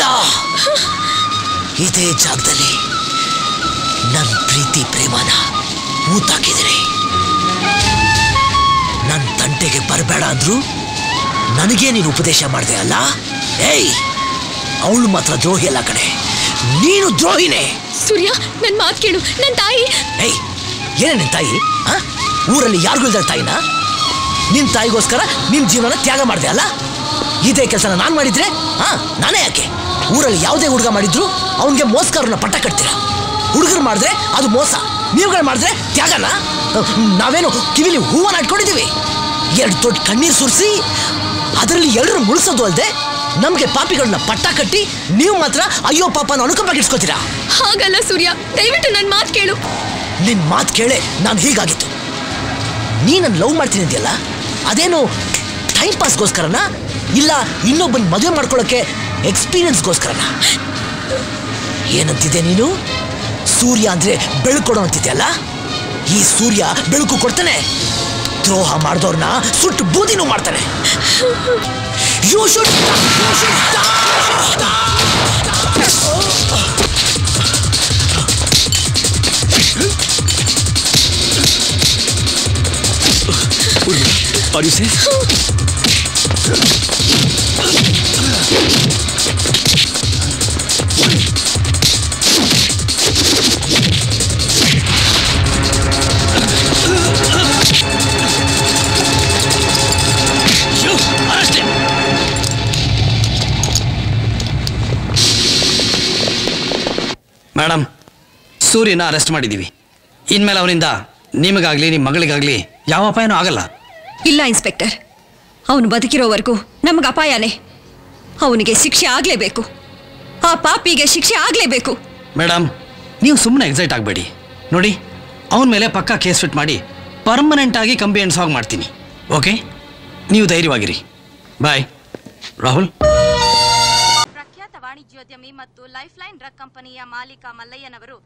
ಪ್ರಿಯ, ಇದೇ ಜಾಗದಲ್ಲಿ ನನ್ನ ಪ್ರೀತಿ ಪ್ರೇಮನ ಊತಾಕಿದಿರಿ. ನನ್ನ ತಂಟೆಗೆ ಬರಬೇಡ ಅಂದ್ರು ನನಗೆ ನೀನು ಉಪದೇಶ ಮಾಡಿದೆ ಅಲ್ಲ? ಏಯ್, ಅವಳು ಮಾತ್ರ ದ್ರೋಹಿ ಅಲ್ಲ ಕಣೆ, ನೀನು ದ್ರೋಹಿನೇ. ಸೂರ್ಯ, ನನ್ನ ಮಾತು ಕೇಳು. ನನ್ನ ತಾಯಿ. ಏಯ್, ಏನೇ ನಿನ್ನ ತಾಯಿ? ಊರಲ್ಲಿ ಯಾರಿಗೂ ಇಲ್ದ ತಾಯಿನ ನಿನ್ನ ತಾಯಿಗೋಸ್ಕರ ನಿನ್ನ ಜೀವನ ತ್ಯಾಗ ಮಾಡಿದೆ ಅಲ್ಲ? ಇದೇ ಕೆಲಸನ ನಾನು ಮಾಡಿದ್ರೆ ನಾನೇ ಯಾಕೆ? ಊರಲ್ಲಿ ಯಾವುದೇ ಹುಡುಗ ಮಾಡಿದ್ರು ಅವನಿಗೆ ಮೋಸ್ಕರನ್ನ ಪಟ್ಟ ಕಟ್ತೀರಾ. ಹುಡುಗರು ಮಾಡಿದ್ರೆ ಅದು ಮೋಸ, ನೀವುಗಳು ಮಾಡಿದ್ರೆ ತ್ಯಾಗನ. ನಾವೇನು ಕಿವಿಲಿ ಹೂವನ್ನ ಇಟ್ಕೊಂಡಿದ್ದೀವಿ? ಎರಡು ದೊಡ್ಡ ಕಣ್ಣೀರು ಸುರಿಸಿ ಅದರಲ್ಲಿ ಎಲ್ಲರೂ ಮುಳಿಸೋದು ಅಲ್ಲದೆ ನಮಗೆ ಪಾಪಿಗಳನ್ನ ಪಟ್ಟ ಕಟ್ಟಿ ನೀವು ಮಾತ್ರ ಅಯ್ಯೋ ಪಾಪನ ಅನುಕಂಪ ಇಟ್ಕೋತೀರಾ. ಹಾಗಲ್ಲ ಸೂರ್ಯ, ದಯವಿಟ್ಟು ನನ್ನ ಮಾತು ಕೇಳು. ನಿನ್ನ ಮಾತು ಕೇಳೆ ನಾನು ಹೀಗಾಗಿತ್ತು. ನೀನನ್ನು ಲವ್ ಮಾಡ್ತೀನಿ ಇದೆಯಲ್ಲ, ಅದೇನು ಟೈಮ್ ಪಾಸ್ಗೋಸ್ಕರನಾ ಇಲ್ಲ ಇನ್ನೊಬ್ಬನ ಮದುವೆ ಮಾಡ್ಕೊಳ್ಳೋಕ್ಕೆ ಎಕ್ಸ್ಪೀರಿಯನ್ಸ್ಗೋಸ್ಕರನಾ? ಏನಂತಿದ್ದೆ ನೀನು? ಸೂರ್ಯ ಅಂದರೆ ಬೆಳಕು ಕೊಡೋ ಅಂತಿದೆಯಲ್ಲ, ಈ ಸೂರ್ಯ ಬೆಳಕು ಕೊಡ್ತಾನೆ, ದ್ರೋಹ ಮಾಡಿದವ್ರನ್ನ ಸುಟ್ಟು ಬೂದಿನೂ ಮಾಡ್ತಾನೆ. You should Are you safe? Madam, ಸೂರ್ಯನ ಅರೆಸ್ಟ್ ಮಾಡಿದ್ದೀವಿ. ಇನ್ಮೇಲೆ ಅವನಿಂದ ನಿಮಗಾಗ್ಲಿ ನಿಮ್ಮ ಮಗಳಿಗಾಗ್ಲಿ ಯಾವ ಅಪಾಯನೂ ಆಗಲ್ಲ. ಇಲ್ಲ ಇನ್ಸ್ಪೆಕ್ಟರ್, ಅವನು ಬದುಕಿರೋವರೆಗೂ ನಮಗೆ ಅಪಾಯನೇ. ಅವನಿಗೆ ಶಿಕ್ಷೆ ಆಗಲೇಬೇಕು, ಆ ಪಾಪಿಗೆ ಶಿಕ್ಷೆ ಆಗಲೇಬೇಕು. ಮೇಡಮ್, ನೀವು ಸುಮ್ಮನೆ ಎಕ್ಸೈಟ್ ಆಗಬೇಡಿ. ನೋಡಿ, ಅವನ ಮೇಲೆ ಪಕ್ಕಾ ಕೇಸ್ ಫಿಟ್ ಮಾಡಿ ಪರ್ಮನೆಂಟ್ ಆಗಿ ಕಂಪ್ಲೇಂಟ್ಸ್ ಹಾಗೆ ಮಾಡ್ತೀನಿ. ಓಕೆ, ನೀವು ಧೈರ್ಯವಾಗಿರಿ. ಬಾಯ್ ರಾಹುಲ್. ಪ್ರಖ್ಯಾತ ವಾಣಿಜ್ಯೋದ್ಯಮಿ ಮತ್ತು ಲೈಫ್ಲೈನ್ ಡ್ರಗ್ ಕಂಪನಿಯ ಮಾಲೀಕ ಮಲ್ಲಯ್ಯನವರು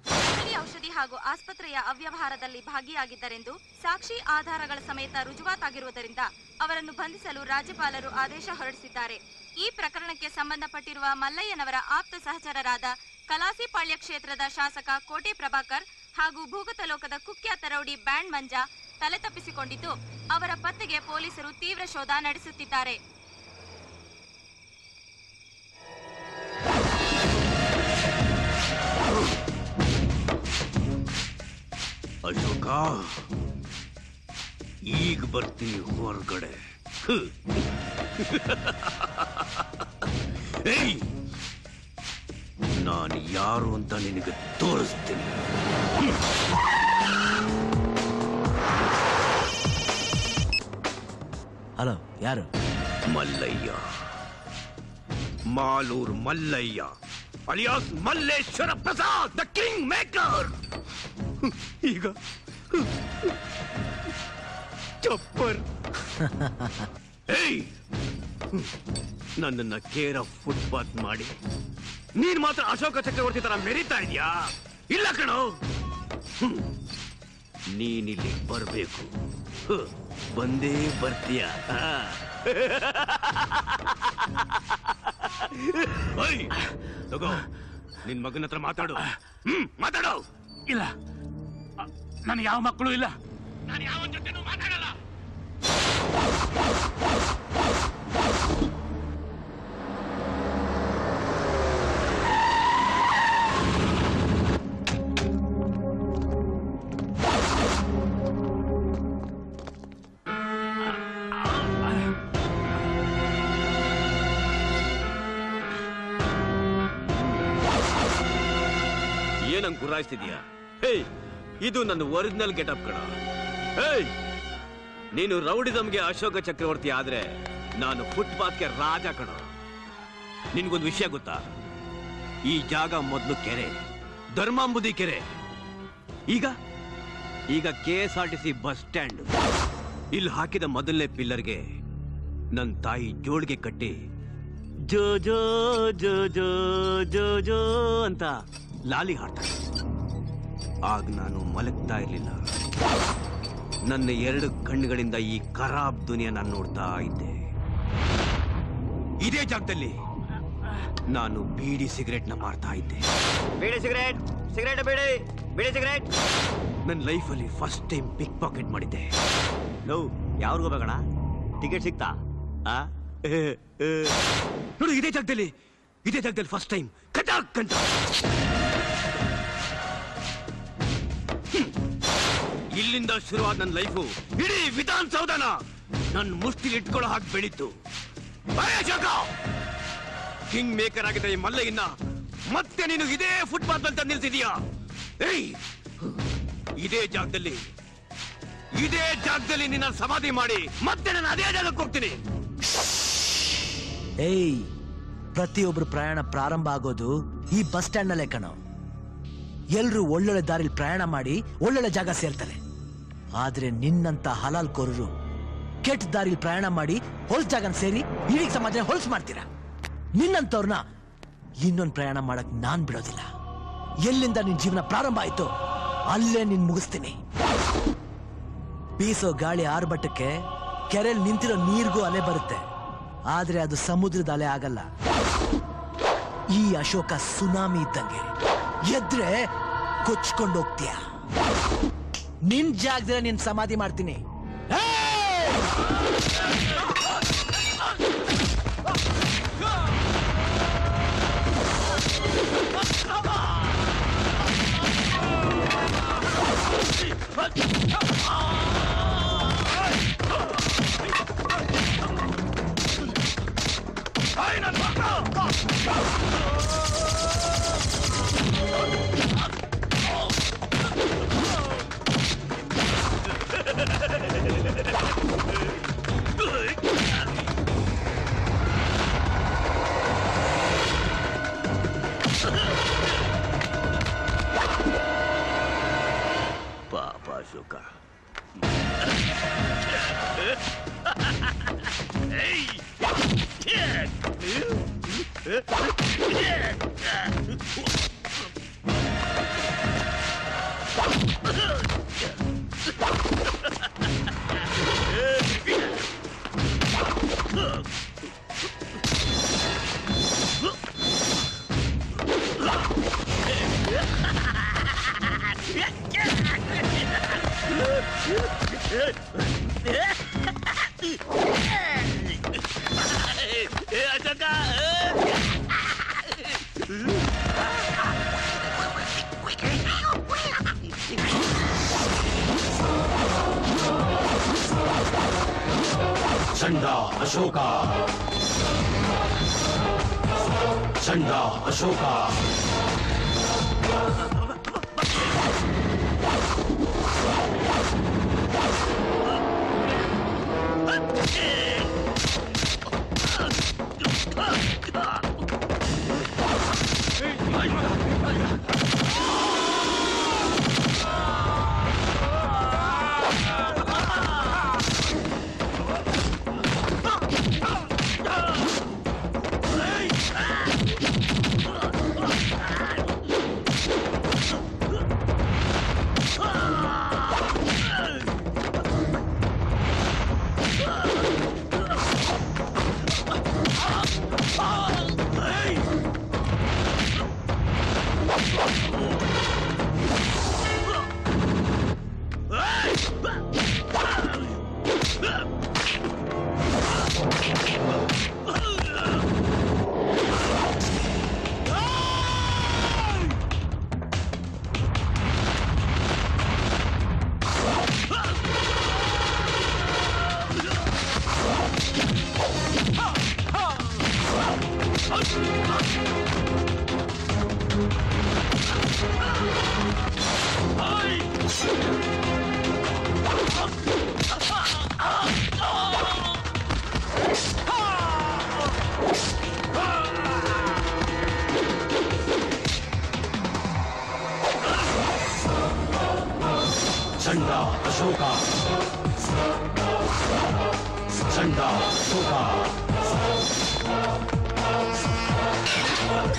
ಔಷಧಿ ಹಾಗೂ ಆಸ್ಪತ್ರೆಯ ಅವ್ಯವಹಾರದಲ್ಲಿ ಭಾಗಿಯಾಗಿದ್ದರೆಂದು ಸಾಕ್ಷಿ ಆಧಾರಗಳ ಸಮೇತ ರುಜುವಾತಾಗಿರುವುದರಿಂದ ಅವರನ್ನು ಬಂಧಿಸಲು ರಾಜ್ಯಪಾಲರು ಆದೇಶ ಹೊರಡಿಸಿದ್ದಾರೆ. ಈ ಪ್ರಕರಣಕ್ಕೆ ಸಂಬಂಧಪಟ್ಟಿರುವ ಮಲ್ಲಯ್ಯನವರ ಆಪ್ತ ಸಹಚರರಾದ ಕಲಾಸಿಪಾಳ್ಯ ಕ್ಷೇತ್ರದ ಶಾಸಕ ಕೋಟೆ ಪ್ರಭಾಕರ್ ಹಾಗೂ ಭೂಗತ ಲೋಕದ ಕುಖ್ಯಾತ ರೌಡಿ ಬ್ಯಾಂಡ್ ಮಂಜ ತಲೆ ತಪ್ಪಿಸಿಕೊಂಡಿದ್ದು, ಅವರ ಪತ್ತೆಗೆ ಪೊಲೀಸರು ತೀವ್ರ ಶೋಧ ನಡೆಸುತ್ತಿದ್ದಾರೆ. ಅಶೋಕ, ಈಗ ಬರ್ತೀನಿ ಹೊರಗಡೆ. ನಾನು ಯಾರು ಅಂತ ನಿನಗೆ ತೋರಿಸ್ತೀನಿ. ಹಲೋ, ಯಾರು? Mallayya, Malur Mallayya alias Malleshwara Prasad, the king maker. ಈಗ ಚಪ್ಪರ್ ನನ್ನನ್ನ ಕೇರ್ ಆಫ್ ಫುಟ್ಪಾತ್ ಮಾಡಿ ನೀನ್ ಮಾತ್ರ ಅಶೋಕ ಚಕ್ರವರ್ತಿ ತರ ಮೆರಿತಾ ಇದೆಯಾ? ಇಲ್ಲ ಕಣೋ, ನೀನಿಲ್ಲಿ ಬರ್ಬೇಕು, ಬಂದೇ ಬರ್ತೀಯ. ನಿನ್ ಮಗನ ಹತ್ರ ಮಾತಾಡು. ಮಾತಾಡೋ? ಇಲ್ಲ, ನಾನು ಯಾವ ಮಕ್ಕಳು ಇಲ್ಲ, ನಾನು ಯಾವ ಜೊತೆನೂ ಮಾತಾಡಲ್ಲ. ಏನಂಗ್ ಗುರಾಯಿಸ್ತಿದ್ಯಾ? ಹೇಯ್, ಇದು ನನ್ನ ಒರಿಜಿನಲ್ ಗೆಟಪ್ ಕಣ. ಹೇಯ್, ನೀನು ರೌಡಿಸಮ್ಗೆ ಅಶೋಕ ಚಕ್ರವರ್ತಿ ಆದ್ರೆ ನಾನು ಫುಟ್ಪಾತ್ಗೆ ರಾಜ ಕಣ. ನಿನ್ಗೊಂದು ವಿಷಯ ಗೊತ್ತಾ? ಈ ಜಾಗ ಮೊದಲು ಕೆರೆ, ಧರ್ಮಾಂಬುದಿ ಕೆರೆ. ಈಗ KSRTC ಬಸ್ ಸ್ಟ್ಯಾಂಡ್. ಇಲ್ಲಿ ಹಾಕಿದ ಮೊದಲನೇ ಪಿಲ್ಲರ್ಗೆ ನನ್ನ ತಾಯಿ ಜೋಳಿಗೆ ಕಟ್ಟಿ ಜೋ ಜೋ ಜೋ ಜೋ ಜೋ ಜೋ ಅಂತ ಲಾಲಿ ಹಾಡ್ತಾಳೆ. ಆಗ ನಾನು ಮಲಗ್ತಾ ಇರಲಿಲ್ಲ, ನನ್ನ ಎರಡು ಕಣ್ಣುಗಳಿಂದ ಈ ಖರಾಬ್ ದುನಿಯಾ ನಾನು ನೋಡ್ತಾ ಇದ್ದೆ. ಇದೇ ಜಾಗದಲ್ಲಿ ನಾನು ಬೀಡಿ ಸಿಗರೇಟ್ ನ ಮಾರ್ತಾ ಇದ್ದೆ. Beedi cigarette, cigarette beedi, beedi cigarette. ನನ್ನ ಲೈಫ್ ಅಲ್ಲಿ ಫಸ್ಟ್ ಟೈಮ್ ಪಿಕ್ ಪಾಕೆಟ್ ಮಾಡಿದ್ದೆ. ಲೋ ಯಾವ್ರಿಗೂ ಬೇಕಣ, ಟಿಕೆಟ್ ಸಿಗ್ತಾ? ನೋಡಿ ಇದೇ ಜಾಗದಲ್ಲಿ, ಇದೇ ಜಾಗದಲ್ಲಿ ಫಸ್ಟ್ ಟೈಮ್ ಕಟಾಕ್ ಅಂತ. ಇಲ್ಲಿಂದ ಶುರುವಾದ ನನ್ನ ಲೈಫು ಇಡೀ ವಿಧಾನಸೌಧನ ನನ್ನ ಮುಷ್ಟಿಲಿ ಇಟ್ಕೊಳ್ಳೋ ಹಾಗೆ ಬೆಳೀತು. ಕಿಂಗ್ ಮೇಕರ್ ಆಗಿದ್ದ ಈ ಮಲ್ಲಯ್ಯನ್ನ ಮತ್ತೆ ನೀನು ಇದೇ ಫುಟ್ಪಾತ್ ಅಲ್ಲಿ ತಂದು ನಿಲ್ಸಿದೀಯಾ? ಇದೇ ಜಾಗದಲ್ಲಿ, ಇದೇ ಜಾಗದಲ್ಲಿ ನಿನ್ನ ಸಮಾಧಿ ಮಾಡಿ ಮತ್ತೆ ನಾನು ಅದೇ ಜಾಗಕ್ಕೆ ಹೋಗ್ತೀನಿ. ಏಯ್, ಪ್ರತಿಯೊಬ್ರು ಪ್ರಯಾಣ ಪ್ರಾರಂಭ ಆಗೋದು ಈ ಬಸ್ ಸ್ಟ್ಯಾಂಡ್ ನಲ್ಲೇ ಕಣೋ. ಎಲ್ರು ಒಳ್ಳೊಳ್ಳೆ ದಾರಿಲಿ ಪ್ರಯಾಣ ಮಾಡಿ ಒಳ್ಳೊಳ್ಳೆ ಜಾಗ ಸೇರ್ತಾರೆ. ಆದ್ರೆ ನಿನ್ನಂತ ಹಲಾಲ್ ಕೋರರು ಕೆಟ್ಟ ದಾರಿಲಿ ಪ್ರಯಾಣ ಮಾಡಿ ಹೊಲ್ಸ್ ಜಾಗ ಸೇರಿ ಇಡೀ ಸಮಾಜ ಹೊಲ್ಸ್ ಮಾಡ್ತೀರಾ. ನಿನ್ನಂತವ್ರನ್ನ ಇನ್ನೊಂದು ಪ್ರಯಾಣ ಮಾಡಕ್ ನಾನ್ ಬಿಡೋದಿಲ್ಲ. ಎಲ್ಲಿಂದ ನಿನ್ ಜೀವನ ಪ್ರಾರಂಭ ಆಯ್ತು ಅಲ್ಲೇ ನಿನ್ ಮುಗಿಸ್ತೀನಿ. ಬೀಸೋ ಗಾಳಿ ಆರ್ಭಟಕ್ಕೆ ಕೆರೆಯಲ್ಲಿ ನಿಂತಿರೋ ನೀರಿಗೂ ಅಲೆ ಬರುತ್ತೆ, ಆದ್ರೆ ಅದು ಸಮುದ್ರದ ಅಲೆ ಆಗಲ್ಲ. ಈ ಅಶೋಕ ಸುನಾಮಿ ಇದ್ದಂಗೆ, ಎದ್ರೆ ಕೊಚ್ಕೊಂಡು ಹೋಗ್ತೀಯ. ನಿನ್ ಜಾಗದಲ್ಲಿ ನಿನ್ ಸಮಾಧಿ ಮಾಡ್ತೀನಿ.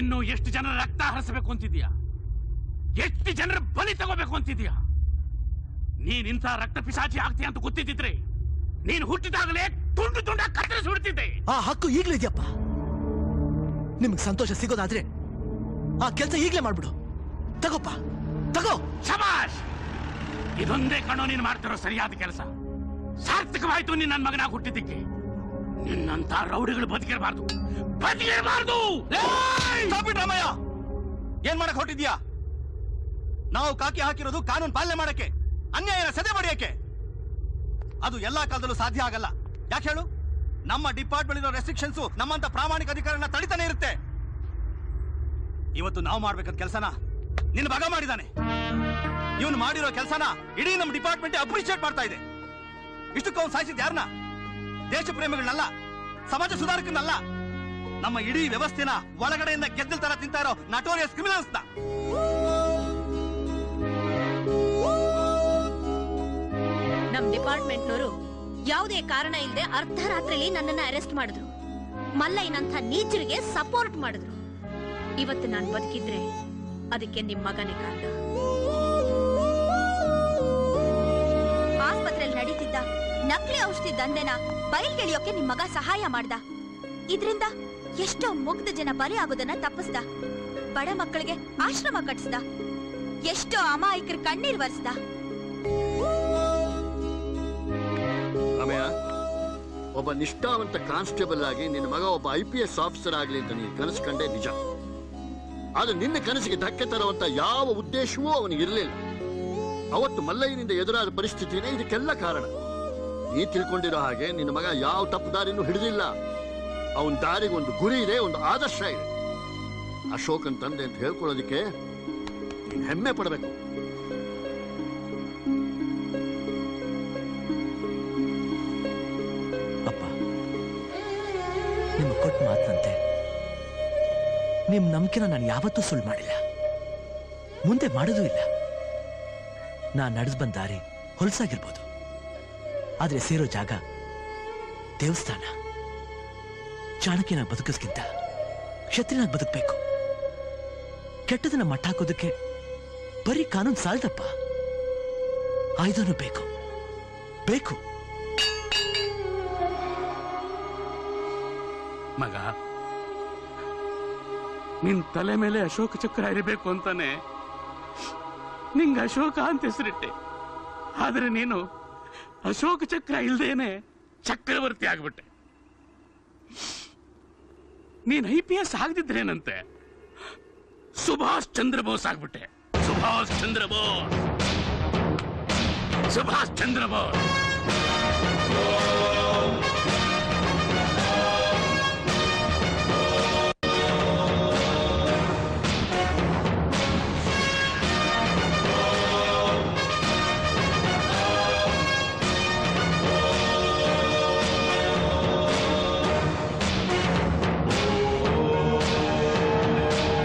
ಇನ್ನು ಎಷ್ಟು ಜನರ ರಕ್ತ ಹರಿಸಬೇಕು ಅಂತಿದ್ಯಾ? ಎಷ್ಟು ಜನರ ಬಲಿ ತಗೋಬೇಕು ಅಂತಿದ್ಯಾ? ನೀನ್ ಇಂಥ ರಕ್ತ ಪಿಶಾಚಿ ಆಗ್ತೀಯ ಅಂತ ಗೊತ್ತಿದ್ದಿದ್ರೆ ನೀನ್ ಹುಟ್ಟಿದಾಗಲೇ ತುಂಡು ತುಂಡಾಗಿ ಕತ್ತರಿಸಿ ಬಿಡ್ತಿದ್ದೆ. ಆ ಹಕ್ಕು ಈಗಲೇ ಇದೆಯಪ್ಪ. ನಿಮ್ಗೆ ಸಂತೋಷ ಸಿಗೋದಾದ್ರೆ ಆ ಕೆಲಸ ಈಗಲೇ ಮಾಡ್ಬಿಡು. ತಗೋಪ್ಪ, ತಗೋ. ಶಬಾಷ್, ಇದೊಂದೇ ಕಣೋ ನೀನ್ ಮಾಡ್ತಿರೋ ಸರಿಯಾದ ಕೆಲಸ. ಸಾರ್ಥಕವಾಯ್ತು ನೀನ್ ನನ್ನ ಮಗನಾಗಿ ಹುಟ್ಟಿದ್ದಕ್ಕೆ. ನಿನ್ನಂತ ರೌಡಿಗಳು ಬದುಕಿರಬಾರ್ದು, ಬದುಕಿರಬಾರ್ದು. ರಾಮಯ್ಯ, ಏನ್ ಮಾಡಕ್ ಹೊಟ್ಟಿದ್ಯಾ? ನಾವು ಕಾಕಿ ಹಾಕಿರೋದು ಕಾನೂನು ಪಾಲನೆ ಮಾಡಕ್ಕೆ, ಅನ್ಯಾಯನ ಸದೆ ಬಡಿಯಕ್ಕೆ. ಅದು ಎಲ್ಲಾ ಕಾಲದಲ್ಲೂ ಸಾಧ್ಯ ಆಗಲ್ಲ. ಯಾಕೆ ಹೇಳು? ನಮ್ಮ ಡಿಪಾರ್ಟ್ಮೆಂಟ್ ಇರೋ ರೆಸ್ಟ್ರಿಕ್ಷನ್ಸ್ ನಮ್ಮಂತ ಪ್ರಾಮಾಣಿಕ ಅಧಿಕಾರನ ತಡಿತಾನೆ ಇರುತ್ತೆ. ಇವತ್ತು ನಾವು ಮಾಡ್ಬೇಕಾದ ಕೆಲಸನ ನಿನ್ನ ಭಾಗ ಮಾಡಿದಾನೆ. ಇವನು ಮಾಡಿರೋ ಕೆಲಸನ ಇಡೀ ನಮ್ಮ ಡಿಪಾರ್ಟ್ಮೆಂಟ್ ಅಪ್ರಿಶಿಯೇಟ್ ಮಾಡ್ತಾ ಇದೆ. ಇಷ್ಟಕ್ಕೂ ಅವ್ನು ಸಾಯಿಸಿದ ಯಾರನ್ನ? ದೇಶ ಪ್ರೇಮಿಗಳನ್ನಲ್ಲ, ಸಮಾಜ ಸುಧಾರಕನಲ್ಲ, ನಮ್ಮ ಇಡೀ ವ್ಯವಸ್ಥೆನ ಒಳಗಡೆಯಿಂದ ಗೆದ್ದಲ್ ತರ ತಿಂತಾ ಇರೋ ನಟೋರಿಯಸ್ ಕ್ರಿಮಿನಲ್ಸ್. ನಮ್ ಡಿಪಾರ್ಟ್ಮೆಂಟ್ನವರು ಯಾವುದೇ ಕಾರಣ ಇಲ್ಲದೆ ಅರ್ಧರಾತ್ರಿಲಿ ನನ್ನನ್ನ ಅರೆಸ್ಟ್ ಮಾಡಿದ್ರು. ಮಲ್ಲಯ್ಯನಂತ ನೀಚರಿಗೆ ಸಪೋರ್ಟ್ ಮಾಡಿದ್ರು. ಇವತ್ತು ನಾನು ಬದುಕಿದ್ರೆ ಅದಕ್ಕೆ ನಿಮ್ ಮಗನೇ ಕಾರಣ. ಆಸ್ಪತ್ರೆಯಲ್ಲಿ ನಡೀತಿದ್ದ ನಕಲಿ ಔಷಧಿ ದಂಧೆನ ಬಯಲ್ಗೆಳಿಯೋಕೆ ನಿಮ್ ಮಗ ಸಹಾಯ ಮಾಡ್ದ. ಇದ್ರಿಂದ ಎಷ್ಟೋ ಮುಗ್ಧ ಜನ ಬಲಿ ಆಗೋದನ್ನ ತಪ್ಪಿಸ್ದ. ಬಡ ಮಕ್ಕಳಿಗೆ ಆಶ್ರಮ ಕಟ್ಟಿಸ್ದ. ಎಷ್ಟೋ ಅಮಾಯಕರ ಕಣ್ಣೀರ್ ಒರೆಸ್ದ. ಒಬ್ಬ ನಿಷ್ಠಾವಂತ ಕಾನ್ಸ್ಟೇಬಲ್ ಆಗಿ ನಿನ್ನ ಮಗ ಒಬ್ಬ IPS ಆಫೀಸರ್ ಆಗ್ಲಿ ಅಂತ ನೀನು ಕನಸು ಕಂಡೆ ನಿಜ. ಆದ್ರೆ ನಿನ್ನ ಕನಸಿಗೆ ಧಕ್ಕೆ ತರುವಂತ ಯಾವ ಉದ್ದೇಶವೂ ಅವನಿಗೆ ಇರಲಿಲ್ಲ. ಅವತ್ತು ಮಲ್ಲಯ್ಯನಿಂದ ಎದುರಾದ ಪರಿಸ್ಥಿತಿನೇ ಇದಕ್ಕೆಲ್ಲ ಕಾರಣ. ನೀ ತಿಳ್ಕೊಂಡಿರೋ ಹಾಗೆ ನಿನ್ನ ಮಗ ಯಾವ ತಪ್ಪು ದಾರಿನೂ ಹಿಡಿದಿಲ್ಲ. ಅವನ ದಾರಿಗೆ ಒಂದು ಗುರಿ ಇದೆ, ಒಂದು ಆದರ್ಶ ಇದೆ. ಅಶೋಕನ್ ತಂದೆ ಅಂತ ಹೇಳ್ಕೊಳ್ಳೋದಕ್ಕೆ ನೀನು ಹೆಮ್ಮೆ ಪಡಬೇಕು. ಅಪ್ಪ, ನಿಮ್ಗೆ ಕೊಟ್ಟ ಮಾತಂತೆ ನಿಮ್ ನಂಬಿಕೆನ ನಾನು ಯಾವತ್ತೂ ಸುಳ್ಳು ಮಾಡಿಲ್ಲ, ಮುಂದೆ ಮಾಡೋದೂ ಇಲ್ಲ. ನಾನು ನಡೆದು ಬಂದ ದಾರಿ ಹೊಲಸಾಗಿರ್ಬೋದು, ಆದ್ರೆ ಸೇರೋ ಜಾಗ ದೇವಸ್ಥಾನ. ಚಾಣಕ್ಯನಾಗಿ ಬದುಕೋದ್ಕಿಂತ ಕ್ಷತ್ರಿಯನಾಗಿ ಬದುಕಬೇಕು. ಕೆಟ್ಟದನ್ನ ಮಟ್ಟ ಹಾಕೋದಕ್ಕೆ ಬರೀ ಕಾನೂನು ಸಾಲದಪ್ಪ, ಆಯುಧನೂ ಬೇಕು ಬೇಕು. ಮಗ, ನಿನ್ ತಲೆ ಮೇಲೆ ಅಶೋಕ ಚಕ್ರ ಇರಬೇಕು ಅಂತಾನೆ ನಿಂಗೆ ಅಶೋಕ ಅಂತ ಹೆಸರಿಟ್ಟೆ. ಆದ್ರೆ ನೀನು ಅಶೋಕ ಚಕ್ರ ಇಲ್ದೇನೆ ಚಕ್ರವರ್ತಿ ಆಗ್ಬಿಟ್ಟೆ. ನೀನ್ IPS ಆಗದಿದ್ರೇನಂತೆ ಸುಭಾಷ್ ಚಂದ್ರ ಬೋಸ್ ಆಗ್ಬಿಟ್ಟೆ. ಸುಭಾಷ್ ಚಂದ್ರ ಬೋಸ್, ಸುಭಾಷ್ ಚಂದ್ರ ಬೋಸ್.